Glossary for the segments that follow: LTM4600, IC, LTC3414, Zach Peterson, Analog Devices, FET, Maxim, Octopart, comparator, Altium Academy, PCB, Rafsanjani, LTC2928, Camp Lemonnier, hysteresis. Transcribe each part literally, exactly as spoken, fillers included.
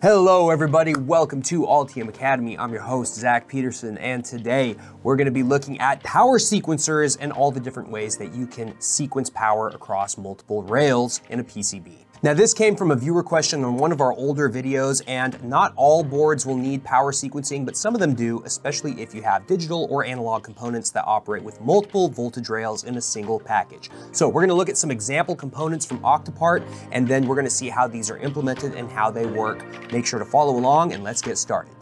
Hello everybody, welcome to Altium Academy. I'm your host, Zach Peterson, and today we're gonna be looking at power sequencers and all the different ways that you can sequence power across multiple rails in a P C B. Now this came from a viewer question on one of our older videos, and not all boards will need power sequencing, but some of them do, especially if you have digital or analog components that operate with multiple voltage rails in a single package. So we're gonna look at some example components from Octopart, and then we're gonna see how these are implemented and how they work. Make sure to follow along and let's get started.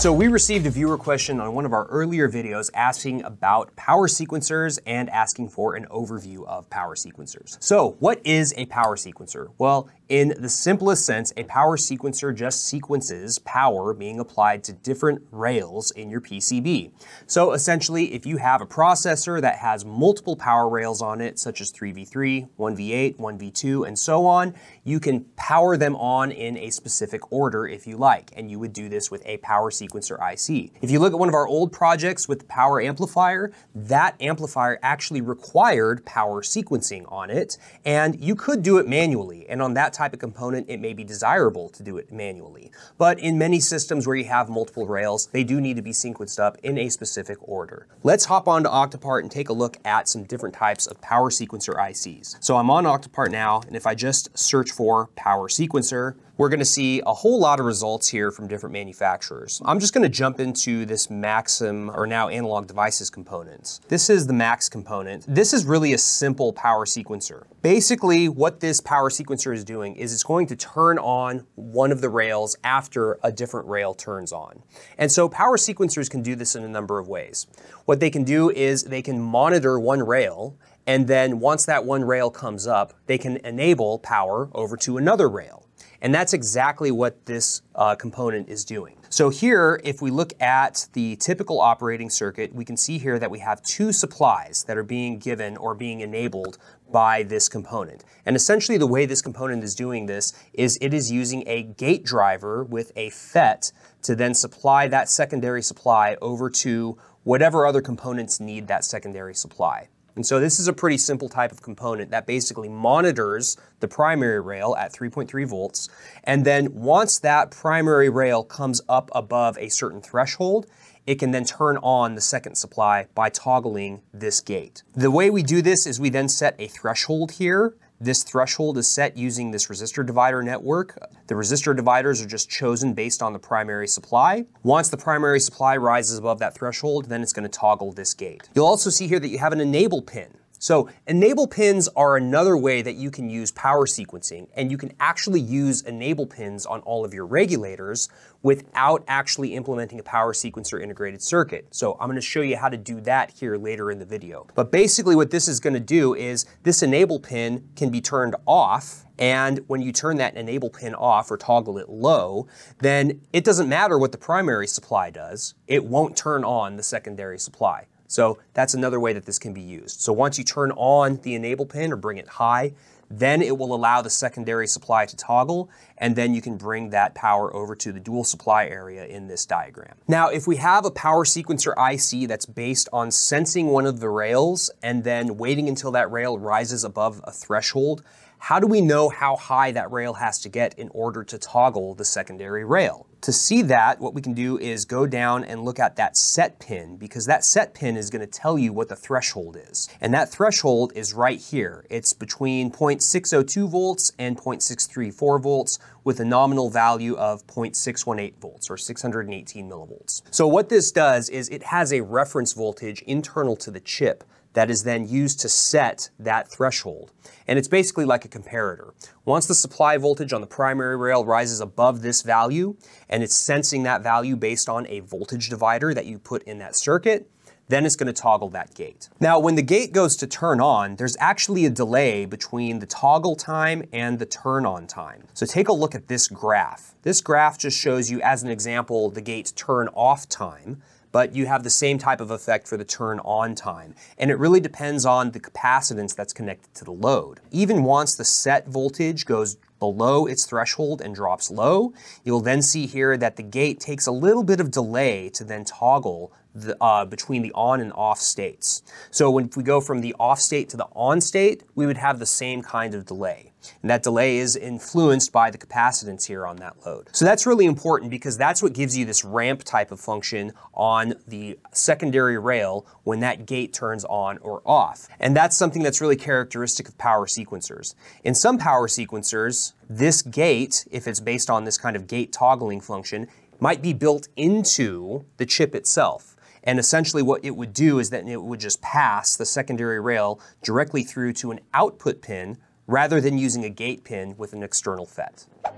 So we received a viewer question on one of our earlier videos asking about power sequencers and asking for an overview of power sequencers. So what is a power sequencer? Well, in the simplest sense, a power sequencer just sequences power being applied to different rails in your P C B. So essentially, if you have a processor that has multiple power rails on it, such as three V three, one V eight, one V two, and so on, you can power them on in a specific order if you like, and you would do this with a power sequencer I C. If you look at one of our old projects with the power amplifier, that amplifier actually required power sequencing on it, and you could do it manually, and on that type of component, it may be desirable to do it manually. But in many systems where you have multiple rails, they do need to be sequenced up in a specific order. Let's hop on to Octopart and take a look at some different types of power sequencer I Cs. So I'm on Octopart now, and if I just search for power sequencer, we're gonna see a whole lot of results here from different manufacturers. I'm just gonna jump into this Maxim, or now Analog Devices components. This is the Max component. This is really a simple power sequencer. Basically, what this power sequencer is doing is it's going to turn on one of the rails after a different rail turns on. And so power sequencers can do this in a number of ways. What they can do is they can monitor one rail, and then once that one rail comes up, they can enable power over to another rail. And that's exactly what this uh, component is doing. So here, if we look at the typical operating circuit, we can see here that we have two supplies that are being given or being enabled by this component. And essentially the way this component is doing this is it is using a gate driver with a F E T to then supply that secondary supply over to whatever other components need that secondary supply. And so this is a pretty simple type of component that basically monitors the primary rail at three point three volts. And then once that primary rail comes up above a certain threshold, it can then turn on the second supply by toggling this gate. The way we do this is we then set a threshold here. This threshold is set using this resistor divider network. The resistor dividers are just chosen based on the primary supply. Once the primary supply rises above that threshold, then it's going to toggle this gate. You'll also see here that you have an enable pin. So enable pins are another way that you can use power sequencing, and you can actually use enable pins on all of your regulators without actually implementing a power sequencer integrated circuit. So I'm gonna show you how to do that here later in the video. But basically what this is gonna do is this enable pin can be turned off, and when you turn that enable pin off or toggle it low, then it doesn't matter what the primary supply does, it won't turn on the secondary supply. So that's another way that this can be used. So once you turn on the enable pin or bring it high, then it will allow the secondary supply to toggle, and then you can bring that power over to the dual supply area in this diagram. Now, if we have a power sequencer I C that's based on sensing one of the rails and then waiting until that rail rises above a threshold, how do we know how high that rail has to get in order to toggle the secondary rail? To see that, what we can do is go down and look at that set pin, because that set pin is going to tell you what the threshold is. And that threshold is right here. It's between zero point six zero two volts and zero point six three four volts with a nominal value of zero point six one eight volts or six hundred eighteen millivolts. So what this does is it has a reference voltage internal to the chip that is then used to set that threshold. And it's basically like a comparator. Once the supply voltage on the primary rail rises above this value, and it's sensing that value based on a voltage divider that you put in that circuit, then it's gonna toggle that gate. Now, when the gate goes to turn on, there's actually a delay between the toggle time and the turn on time. So take a look at this graph. This graph just shows you, as an example, the gate's turn off time, but you have the same type of effect for the turn on time. And it really depends on the capacitance that's connected to the load. Even once the set voltage goes below its threshold and drops low, you'll then see here that the gate takes a little bit of delay to then toggle the, uh, between the on and off states. So when, if we go from the off state to the on state, we would have the same kind of delay. And that delay is influenced by the capacitance here on that load. So that's really important because that's what gives you this ramp type of function on the secondary rail when that gate turns on or off. And that's something that's really characteristic of power sequencers. In some power sequencers, this gate, if it's based on this kind of gate toggling function, might be built into the chip itself. And essentially what it would do is that it would just pass the secondary rail directly through to an output pin rather than using a gate pin with an external F E T.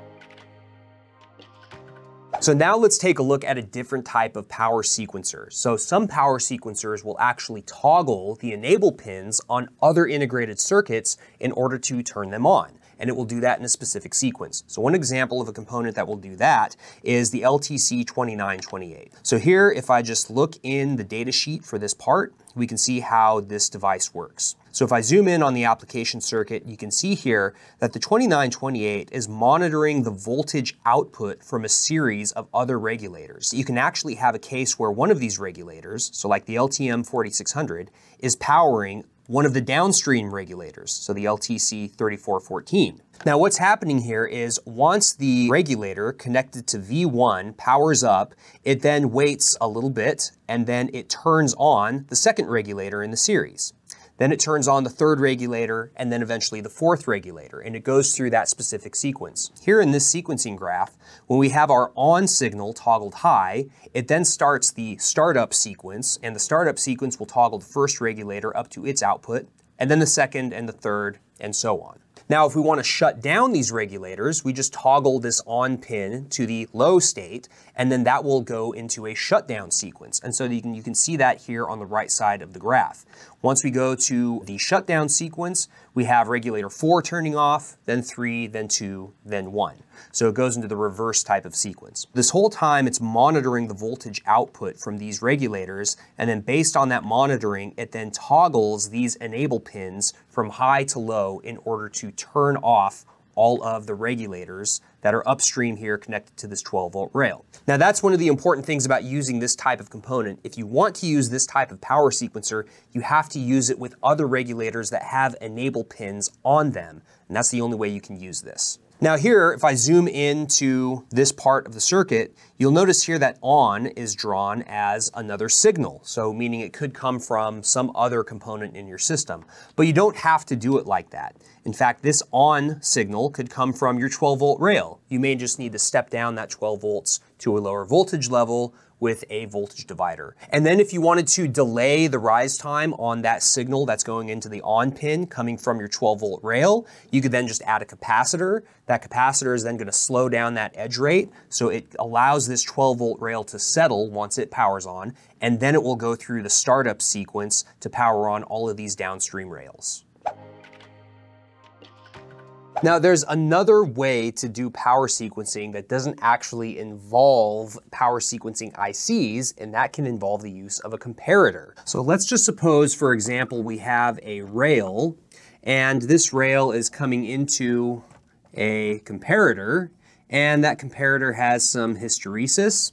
So now let's take a look at a different type of power sequencer. So some power sequencers will actually toggle the enable pins on other integrated circuits in order to turn them on, and it will do that in a specific sequence. So one example of a component that will do that is the L T C twenty-nine twenty-eight. So here, if I just look in the data sheet for this part, we can see how this device works. So if I zoom in on the application circuit, you can see here that the twenty-nine twenty-eight is monitoring the voltage output from a series of other regulators. You can actually have a case where one of these regulators, so like the L T M forty-six hundred, is powering one of the downstream regulators, so the L T C thirty-four fourteen. Now what's happening here is once the regulator connected to V one powers up, it then waits a little bit and then it turns on the second regulator in the series. Then it turns on the third regulator and then eventually the fourth regulator, and it goes through that specific sequence. Here in this sequencing graph, when we have our on signal toggled high, it then starts the startup sequence, and the startup sequence will toggle the first regulator up to its output, and then the second and the third and so on. Now, if we want to shut down these regulators, we just toggle this on pin to the low state, and then that will go into a shutdown sequence. And so you can, you can see that here on the right side of the graph. Once we go to the shutdown sequence, we have regulator four turning off, then three, then two, then one. So it goes into the reverse type of sequence. This whole time, it's monitoring the voltage output from these regulators, and then based on that monitoring, it then toggles these enable pins from high to low in order to turn off all of the regulators that are upstream here connected to this twelve volt rail. Now that's one of the important things about using this type of component. If you want to use this type of power sequencer, you have to use it with other regulators that have enable pins on them, and that's the only way you can use this. Now here, if I zoom into this part of the circuit, you'll notice here that on is drawn as another signal. So meaning it could come from some other component in your system, but you don't have to do it like that. In fact, this on signal could come from your twelve volt rail. You may just need to step down that twelve volts to a lower voltage level with a voltage divider. And then if you wanted to delay the rise time on that signal that's going into the on pin coming from your twelve volt rail, you could then just add a capacitor. That capacitor is then going to slow down that edge rate, so it allows this twelve volt rail to settle once it powers on, and then it will go through the startup sequence to power on all of these downstream rails. Now there's another way to do power sequencing that doesn't actually involve power sequencing I Cs, and that can involve the use of a comparator. So let's just suppose, for example, we have a rail, and this rail is coming into a comparator, and that comparator has some hysteresis,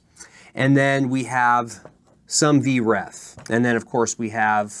and then we have some V ref, and then of course we have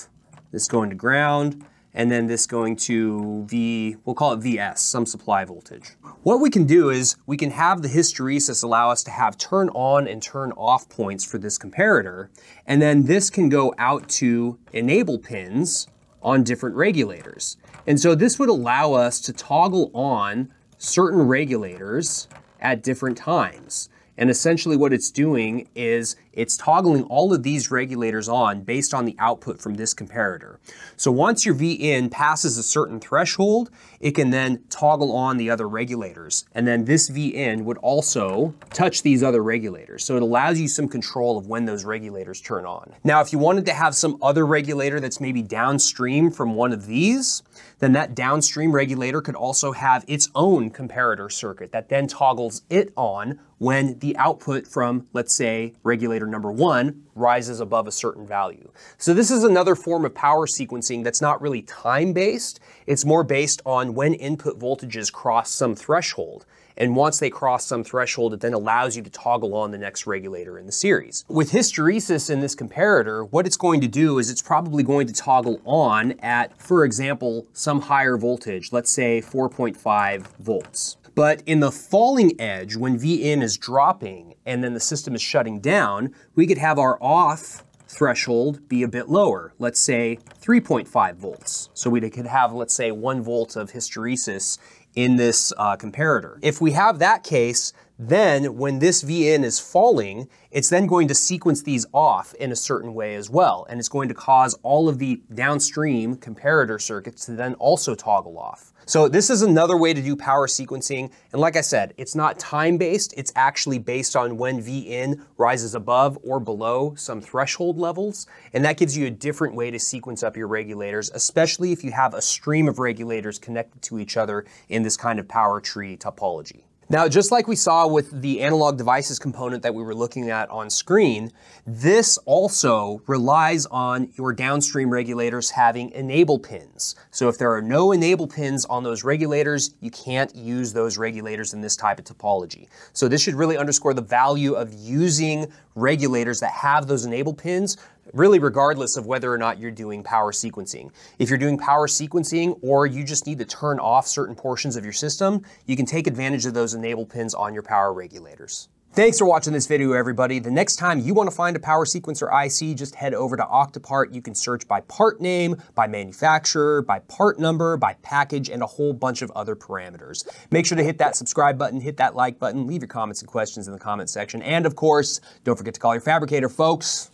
this going to ground, and then this going to V, we'll call it V S, some supply voltage. What we can do is we can have the hysteresis allow us to have turn on and turn off points for this comparator, and then this can go out to enable pins on different regulators. And so this would allow us to toggle on certain regulators at different times. And essentially what it's doing is it's toggling all of these regulators on based on the output from this comparator. So once your V in passes a certain threshold, it can then toggle on the other regulators. And then this V in would also touch these other regulators. So it allows you some control of when those regulators turn on. Now, if you wanted to have some other regulator that's maybe downstream from one of these, then that downstream regulator could also have its own comparator circuit that then toggles it on when the output from, let's say, regulator number one rises above a certain value. So this is another form of power sequencing that's not really time-based. It's more based on when input voltages cross some threshold. and once they cross some threshold, it then allows you to toggle on the next regulator in the series. With hysteresis in this comparator, what it's going to do is it's probably going to toggle on at, for example, some higher voltage, let's say four point five volts. But in the falling edge, when V in is dropping and then the system is shutting down, we could have our off threshold be a bit lower, let's say three point five volts. So we could have, let's say, one volt of hysteresis in this uh, comparator. If we have that case, then when this V in is falling, it's then going to sequence these off in a certain way as well. And it's going to cause all of the downstream comparator circuits to then also toggle off. So this is another way to do power sequencing. And like I said, it's not time-based, it's actually based on when V in rises above or below some threshold levels. And that gives you a different way to sequence up your regulators, especially if you have a stream of regulators connected to each other in this kind of power tree topology. Now, just like we saw with the analog devices component that we were looking at on screen, this also relies on your downstream regulators having enable pins. So if there are no enable pins on those regulators, you can't use those regulators in this type of topology. So this should really underscore the value of using regulators that have those enable pins, really regardless of whether or not you're doing power sequencing. If you're doing power sequencing or you just need to turn off certain portions of your system, you can take advantage of those enable pins on your power regulators. Thanks for watching this video, everybody. The next time you want to find a power sequencer I C, just head over to Octopart. You can search by part name, by manufacturer, by part number, by package, and a whole bunch of other parameters. Make sure to hit that subscribe button, hit that like button, leave your comments and questions in the comment section, and of course, don't forget to call your fabricator, folks.